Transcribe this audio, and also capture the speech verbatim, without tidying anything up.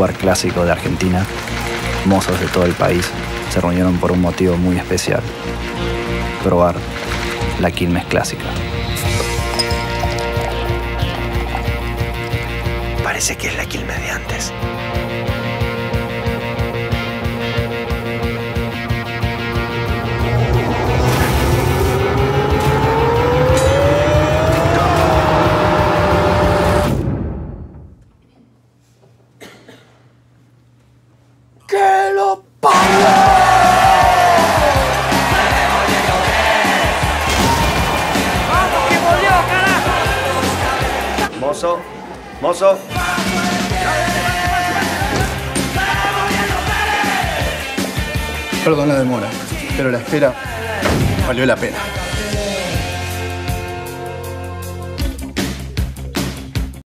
lugar clásico de Argentina, mozos de todo el país se reunieron por un motivo muy especial: probar la Quilmes Clásica. Parece que es la Quilmes de antes. ¡Que lo pague! Mozo, mozo. Perdón la demora, pero la espera valió la pena.